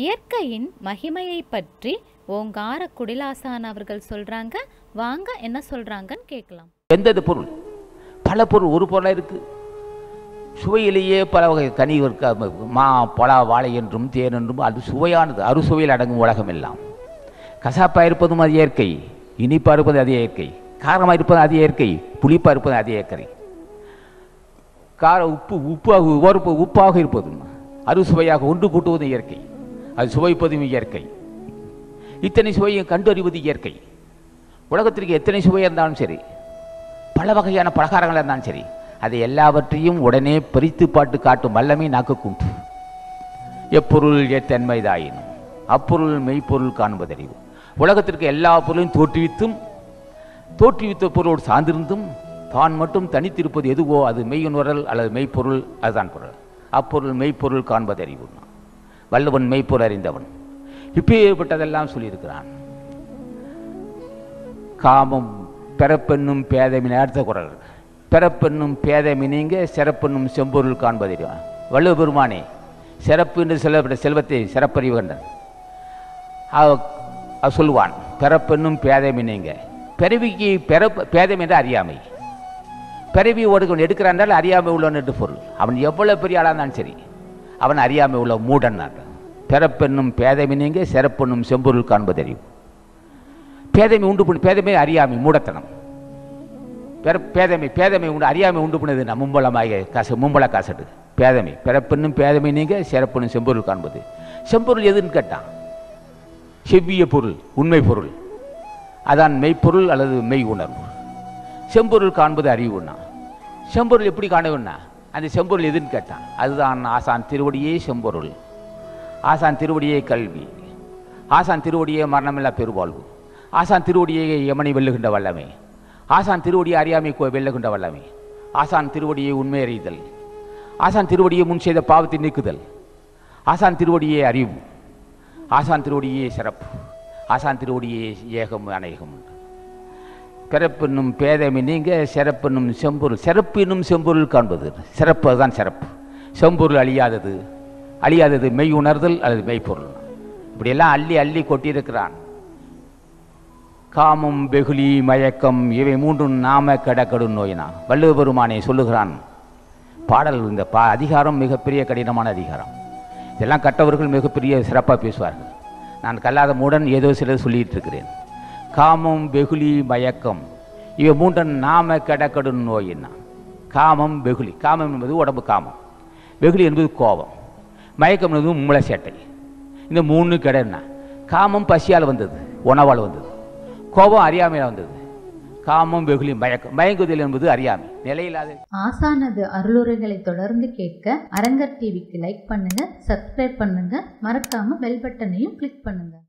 இயற்கையின் மகிமையை பற்றி ஓங்கார குடிலாசான் அவர்கள் சொல்றாங்க. வாங்க என்ன சொல்றாங்கன்னு கேட்கலாம். எந்தது பொருள்? பல பொருள், ஒரு பொருளாக இருக்குது. சுவையிலேயே பல வகை கனி இருக்க, மா பலா வாழை என்றும் தேன் என்றும், அது சுவையானது. அறுசுவையில் அடங்கும் உலகம் எல்லாம். கசாப்பாக இருப்பதும் அது இயற்கை, இனிப்பாக இருப்பது அது இயற்கை, காரமாக இருப்பது அது இயற்கை, புளிப்பாக இருப்பது அது இயற்கை. கார உப்பு உப்பாக உப்பாக இருப்பதும் அறுசுவையாக ஒன்று கூட்டுவதும் இயற்கை, அது சுவைப்பதும் இயற்கை. இத்தனை சுவையை கண்டறிவது இயற்கை. உலகத்திற்கு எத்தனை சுவையாக இருந்தாலும் சரி, பல வகையான பலகாரங்களாக இருந்தாலும் சரி, அதை எல்லாவற்றையும் உடனே பிரித்து பாட்டு காட்டும் வல்லமை நாக்குக்குண்டு. எப்பொருள் எத்தன்மைதாயினும் அப்பொருள் மெய்ப்பொருள் காண்பதறிவு. உலகத்திற்கு எல்லா பொருளையும் தோற்றுவித்த பொருளோடு சார்ந்திருந்தும் தான் மட்டும் தனித்திருப்பது எதுவோ அது மெய்யுணரல் அல்லது மெய்ப்பொருள். அதுதான் பொருள். அப்பொருள் மெய்ப்பொருள் காண்பதறிவு. வல்லவன் மெய்ப்பொருள் அறிந்தவன். இப்பேற்பட்டதெல்லாம் சொல்லியிருக்கிறான். காமம் பிறப்பெண்ணும் பேதமின் அடுத்த குரல். பிறப்பெண்ணும் பேதமி நீங்க சிறப்பெண்ணும் செம்பொருள் காண்பதறிவான். வள்ளுவ பெருமானே சிறப்பு என்று சொல்லப்பட்ட செல்வத்தை சிறப்பறிவு கண்டான் சொல்லுவான். பிறப்பெண்ணும் பேதமி நீங்க பிறவிக்கு பேதம் என்ற அறியாமை. பிறவி ஒருவன் எடுக்கிறான் என்றால் அறியாமை உள்ளவன் என்று பொருள். அவன் எவ்வளவு பெரிய ஆளாக இருந்தாலும் சரி அவன் அறியாமல் உள்ள மூடன். பிறப்பெண்ணும் பேதமி நீங்க சிறப்பெண்ணும் செம்பொருள் காண்பதறிவு. பேதமை உண்டு பண்ணி பேதமே அறியாமை மூடத்தனம். பேதமை உண்டு அறியாமை உண்டு பண்ணது மும்பலமாக மும்பல காசடு பேதமை. பிறப்பெண்ணும் பேதமை நீங்க சிறப்பெண்ணும் செம்பொருள் காண்பது. செம்பொருள் எதுன்னு கேட்டான். செவ்விய பொருள், உண்மை பொருள், அதான் மெய்ப்பொருள் அல்லது மெய் உணர்வு. செம்பொருள் காண்பது அறிவுண்ணா. செம்பொருள் எப்படி காணவுண்ணா? அந்த செம்பொருள் எதுன்னு கேட்டான். அதுதான் ஆசான் திருவடியே செம்பொருள். ஆசான் திருவடியே கல்வி. ஆசான் திருவடியே மரணமில்லா பெருவாழ்வு. ஆசான் திருவடியே யமனை வெல்லுகின்ற வல்லமை. ஆசான் திருவடியை அறியாமை வெல்லுகின்ற வல்லமை. ஆசான் திருவடியை உண்மை அறிதல். ஆசான் திருவடியை முன் செய்த பாவத்தை நீக்குதல். ஆசான் திருவடியே அறிவு. ஆசான் திருவடியே சிறப்பு. ஆசான் திருவடியே ஏகம் அநேகம். பிறப்பென்னும் பேதமை நீங்க சிறப்பென்னும் செம்பொருள். சிறப்பினும் செம்பொருள் காண்பது சிறப்பு. அதுதான் சிறப்பு. செம்பொருள் அழியாதது. அழியாதது மெய் உணர்தல் அல்லது மெய்ப்பொருள். இப்படியெல்லாம் அள்ளி அள்ளி கொட்டியிருக்கிறான். காமம் வெகுளி மயக்கம் இவை மூன்றும் நாம கடக்கடும் நோயினா. வள்ளுவ பெருமானை சொல்லுகிறான் பாடல். இந்த அதிகாரம் மிகப்பெரிய கடினமான அதிகாரம். இதெல்லாம் கற்றவர்கள் மிகப்பெரிய சிறப்பாக பேசுவார்கள். நான் கல்லாத மூடன் ஏதோ சிலர் சொல்லிகிட்டு இருக்கிறேன். காமம் வெகுளி மயக்கம் இவை மூன்றும் நாம கடக்கடும் நோயினா. காமம் வெகுளி, காமம் என்பது உடம்பு காமம், வெகுளி என்பது கோபம், மயக்கம் என்பது மூளைச்சேட்டை. இந்த மூணு கெடன்னா காமம் பசியால் வந்தது, உணவால் வந்தது. கோபம் அறியாமையில வந்தது. காமம் வெகுளி மயக்கம், மயங்குதல் என்பது அறியாமை, நிலையில்லாத. ஆசானது அருளுரைகளை தொடர்ந்து கேட்க அரங்கர் டிவிக்கு லைக் பண்ணுங்க, சப்ஸ்கிரைப் பண்ணுங்க, மறக்காம பெல் பட்டனையும் கிளிக் பண்ணுங்க.